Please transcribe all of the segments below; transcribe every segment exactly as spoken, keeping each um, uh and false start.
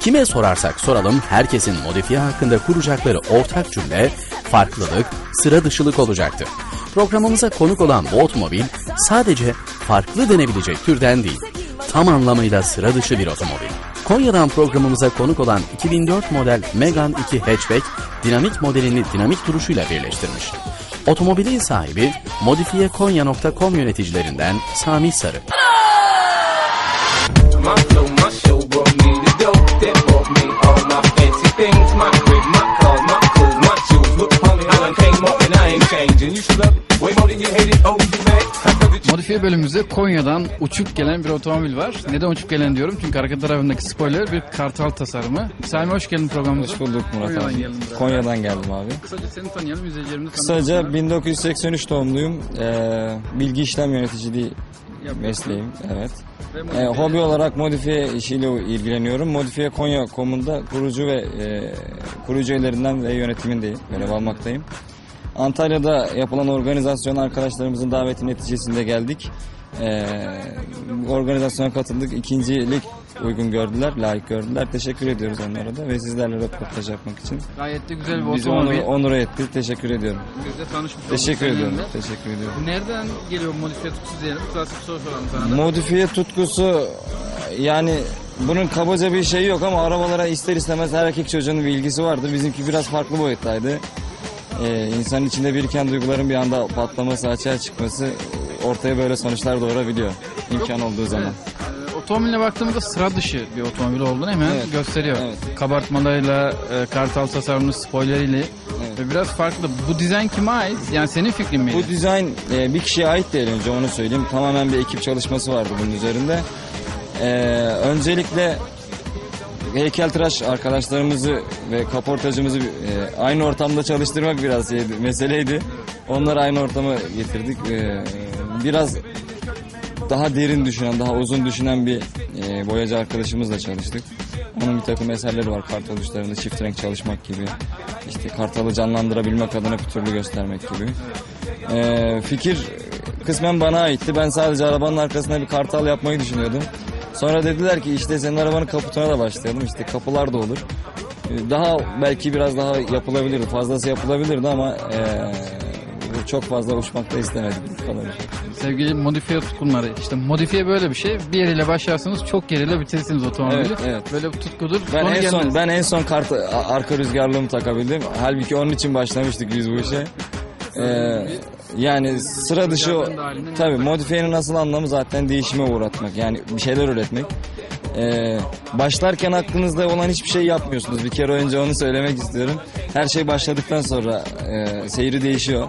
Kime sorarsak soralım herkesin modifiye hakkında kuracakları ortak cümle farklılık, sıra dışılık olacaktı. Programımıza konuk olan bu otomobil sadece farklı denebilecek türden değil, tam anlamıyla sıra dışı bir otomobil. Konya'dan programımıza konuk olan iki bin dört model Megane iki hatchback dinamik modelini dinamik duruşuyla birleştirmiş. Otomobilin sahibi modifiye konya nokta com yöneticilerinden Sami Sarı. Modifiye bölümümüzde Konya'dan uçup gelen bir otomobil var. Neden uçup gelen diyorum? Çünkü arka tarafındaki spoiler bir kartal tasarımı. Sami hoş geldin programımıza. Hoş bulduk Murat Konya'dan abi. Geldim Konya'dan geldim abi. Kısaca seni tanıyalım, izleyicilerimizi tanıyalım. Kısaca bin dokuz yüz seksen üç doğumluyum. Ee, bilgi işlem yöneticiliği mesleğim. Evet. E, hobi olarak modifiye işiyle ilgileniyorum. Modifiye Konya komunda kurucu ve e, kurucu üyelerinden ve yönetimindeyim. Görev almaktayım. Antalya'da yapılan organizasyona arkadaşlarımızın daveti neticesinde geldik. Ee, organizasyona katıldık. İkincilik uygun gördüler, layık gördüler. Teşekkür ediyoruz onlara da ve sizlerle röportaj yapmak için. Gayet de güzel bir bizi otomobil. Bizi onur, onur etti. Teşekkür ediyorum. Biz de tanışmış olduk. Teşekkür ediyorum. Yerine. Teşekkür ediyorum. Nereden geliyor modifiye tutkusu diyelim? Klasik soru soralım sana. Modifiye tutkusu yani bunun kabaca bir şeyi yok ama arabalara ister istemez her erkek çocuğunun bir ilgisi vardı. Bizimki biraz farklı boyuttaydı. Ee, insanın içinde biriken duyguların bir anda patlaması, açığa çıkması ortaya böyle sonuçlar doğurabiliyor imkan olduğu zaman. Evet. E, otomobiline baktığımızda sıra dışı bir otomobil olduğunu hemen evet. gösteriyor. Evet. Kabartmalarıyla, e, kartal tasarımlı spoileriyle evet. ve biraz farklı. Bu dizayn kime ait? Yani senin fikrin miydi? Bu dizayn e, bir kişiye ait değil, önce onu söyleyeyim. Tamamen bir ekip çalışması vardı bunun üzerinde. E, öncelikle heykeltıraş arkadaşlarımızı ve kaportacımızı e, aynı ortamda çalıştırmak biraz şeydi, meseleydi. Onları aynı ortama getirdik. E, biraz daha derin düşünen, daha uzun düşünen bir e, boyacı arkadaşımızla çalıştık. Onun bir takım eserleri var. Kartal uçlarında çift renk çalışmak gibi. İşte kartalı canlandırabilmek adına bir türlü göstermek gibi. E, fikir kısmen bana aitti. Ben sadece arabanın arkasına bir kartal yapmayı düşünüyordum. Sonra dediler ki işte senin arabanın kaputuna da başlayalım, işte kapılar da olur. Daha belki biraz daha yapılabilirdi, fazlası yapılabilirdi ama ee, çok fazla uçmak da istemedim. Sevgili modifiye tutkunları, işte modifiye böyle bir şey, bir yeriyle başlarsınız çok yeriyle bitirsiniz otomobili. Evet, evet. Böyle bir tutkudur. Ben en, son, ben en son kart, arka rüzgarlığımı takabildim, halbuki onun için başlamıştık biz bu işe. Ee, yani sıra dışı tabii modifiyenin asıl anlamı zaten değişime uğratmak, yani bir şeyler üretmek. Ee, başlarken aklınızda olan hiçbir şey yapmıyorsunuz, bir kere önce onu söylemek istiyorum. Her şey başladıktan sonra e, seyri değişiyor.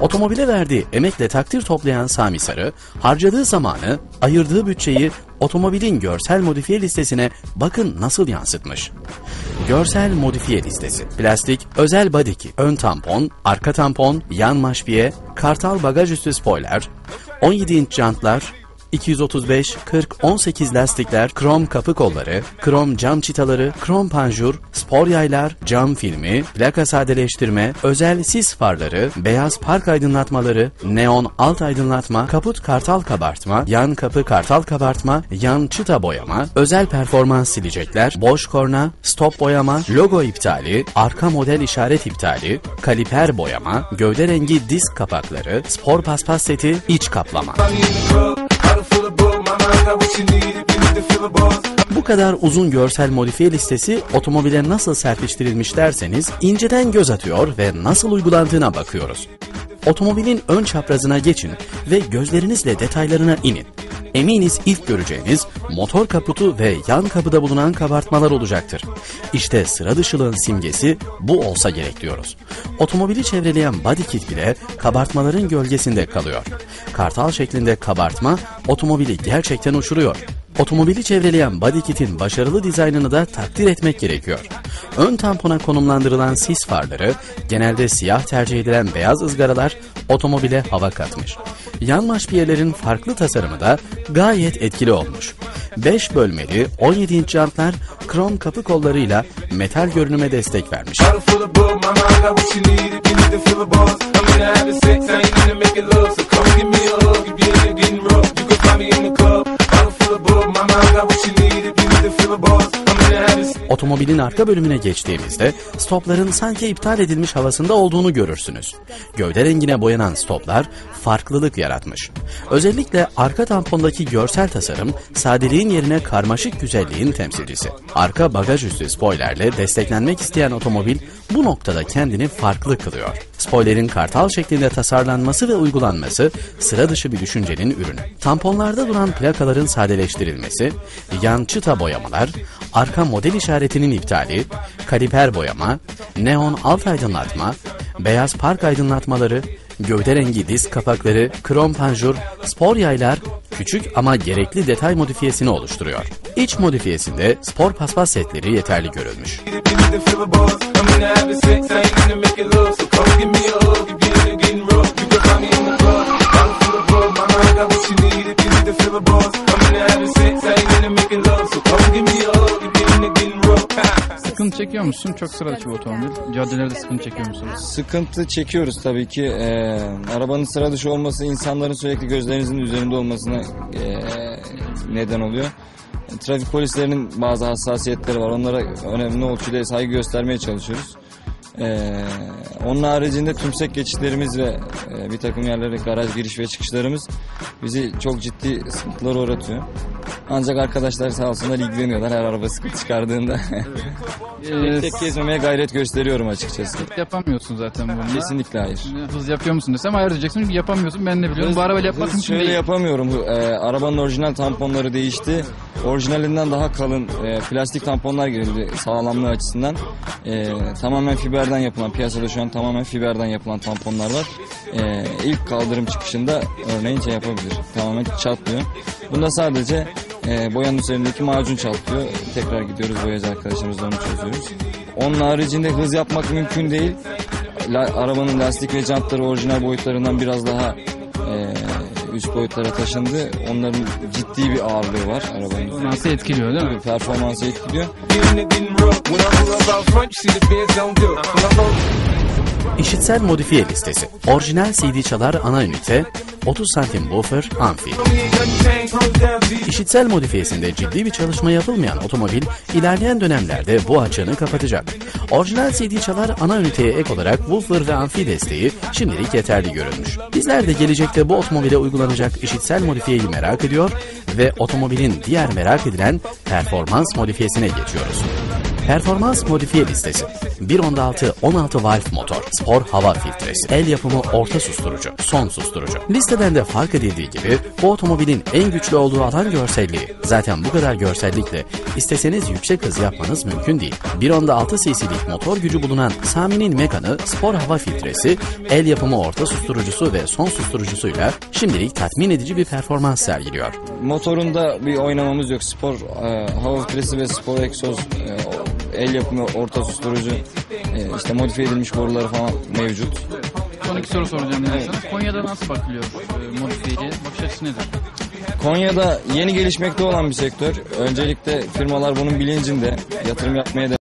Otomobile verdiği emekle takdir toplayan Sami Sarı, harcadığı zamanı, ayırdığı bütçeyi otomobilin görsel modifiye listesine bakın nasıl yansıtmış. Görsel modifiye listesi: plastik, özel badiki, ön tampon, arka tampon, yan maşpiye, kartal bagaj üstü spoiler, on yedi inç jantlar, iki yüz otuz beş kırk on sekiz lastikler, krom kapı kolları, krom cam çitaları, krom panjur, spor yaylar, cam filmi, plaka sadeleştirme, özel sis farları, beyaz park aydınlatmaları, neon alt aydınlatma, kaput kartal kabartma, yan kapı kartal kabartma, yan çıta boyama, özel performans silecekler, boş korna, stop boyama, logo iptali, arka model işaret iptali, kaliper boyama, gövde rengi disk kapakları, spor paspas seti, iç kaplama. Bu kadar uzun görsel modifiye listesi otomobile nasıl serpiştirilmiş derseniz inceden göz atıyor ve nasıl uygulandığına bakıyoruz. Otomobilin ön çaprazına geçin ve gözlerinizle detaylarına inin. Eminiz ilk göreceğiniz motor kaputu ve yan kapıda bulunan kabartmalar olacaktır. İşte sıra dışılığın simgesi bu olsa gerek diyoruz. Otomobili çevreleyen body kit bile kabartmaların gölgesinde kalıyor. Kartal şeklinde kabartma otomobili gerçekten uçuruyor. Otomobili çevreleyen body kit'in başarılı dizaynını da takdir etmek gerekiyor. Ön tampona konumlandırılan sis farları, genelde siyah tercih edilen beyaz ızgaralar otomobile hava katmış. Yan maşpiyelerin farklı tasarımı da gayet etkili olmuş. beş bölmeli on yedi inç jantlar krom kapı kollarıyla metal görünüme destek vermiş. Otomobilin arka bölümüne geçtiğimizde stopların sanki iptal edilmiş havasında olduğunu görürsünüz. Gövde rengine boyanan stoplar farklılık yaratmış. Özellikle arka tampondaki görsel tasarım sadeliğin yerine karmaşık güzelliğin temsilcisi. Arka bagaj üstü spoilerle desteklenmek isteyen otomobil bu noktada kendini farklı kılıyor. Spoilerin kartal şeklinde tasarlanması ve uygulanması sıra dışı bir düşüncenin ürünü. Tamponlarda duran plakaların sadeleştirilmesi, yan çıta boyamalar, arka model işaretinin iptali, kaliper boyama, neon alt aydınlatma, beyaz park aydınlatmaları, gövde rengi disk kapakları, krom panjur, spor yaylar küçük ama gerekli detay modifiyesini oluşturuyor. İç modifiyesinde spor paspas setleri yeterli görülmüş. Sıkıntı çekiyor musun? Çok sıradışı bir otomobil. Caddelerde sıkıntı çekiyor musunuz? Sıkıntı çekiyoruz tabii ki. Ee, arabanın sıra dışı olması insanların sürekli gözlerinizin üzerinde olmasına e, neden oluyor. Trafik polislerinin bazı hassasiyetleri var. Onlara önemli ölçüde saygı göstermeye çalışıyoruz. Ee, onun haricinde tümsek geçişlerimiz ve e, bir takım yerlere garaj giriş ve çıkışlarımız bizi çok ciddi sıkıntılar uğratıyor. Ancak arkadaşlar sağ olsunlar ilgileniyorlar her araba sıkıntı çıkardığında. ee, tek gezmemeye gayret gösteriyorum açıkçası. Yapamıyorsun zaten bunu. Kesinlikle hayır. Hız yapıyor musun desem hayır diyeceksin çünkü yapamıyorsun, ben de biliyorum. Hız, bu arabayla yapmak için şöyle değil. Yapamıyorum. Ee, arabanın orijinal tamponları değişti. Orijinalinden daha kalın e, plastik tamponlar girildi sağlamlığı açısından. E, tamamen fiberden yapılan, piyasada şu an tamamen fiberden yapılan tamponlar var. E, ilk kaldırım çıkışında örneğin şey yapabilir. Tamamen çatlıyor. Bunda sadece e, boyanın üzerindeki macun çatlıyor. Tekrar gidiyoruz boyacı arkadaşlarımızla onu çözüyoruz. Onun haricinde hız yapmak mümkün değil. La, arabanın lastik ve jantları orijinal boyutlarından biraz daha E, üst boyutlara taşındı. Onların ciddi bir ağırlığı var arabanın. Performansı etkiliyor değil mi? Performansı etkiliyor. İşitsel modifiye listesi. Orijinal C D çalar ana ünite, otuz santim buffer amfi. İşitsel modifiyesinde ciddi bir çalışma yapılmayan otomobil ilerleyen dönemlerde bu açığını kapatacak. Orijinal C D çalar ana üniteye ek olarak woofer ve amfi desteği şimdilik yeterli görülmüş. Bizler de gelecekte bu otomobile uygulanacak işitsel modifiyeyi merak ediyor ve otomobilin diğer merak edilen performans modifiyesine geçiyoruz. Performans modifiye listesi. bir nokta on altı on altı valf motor, spor hava filtresi, el yapımı orta susturucu, son susturucu. Listeden de fark edildiği gibi bu otomobilin en güçlü olduğu alan görselliği. Zaten bu kadar görsellikle isteseniz yüksek hız yapmanız mümkün değil. bir nokta altı cc motor gücü bulunan Sami'nin Megane spor hava filtresi, el yapımı orta susturucusu ve son susturucusuyla şimdilik tatmin edici bir performans sergiliyor. Motorunda bir oynamamız yok. Spor e, hava filtresi ve spor egzoz e, el yapımı orta susturucu, işte modifiye edilmiş boruları falan mevcut. Son iki soru soracağım. Evet. Konya'da nasıl bakılıyor modifiyeci? Bakış açısı nedir? Konya'da yeni gelişmekte olan bir sektör. Öncelikle firmalar bunun bilincinde, yatırım yapmaya devam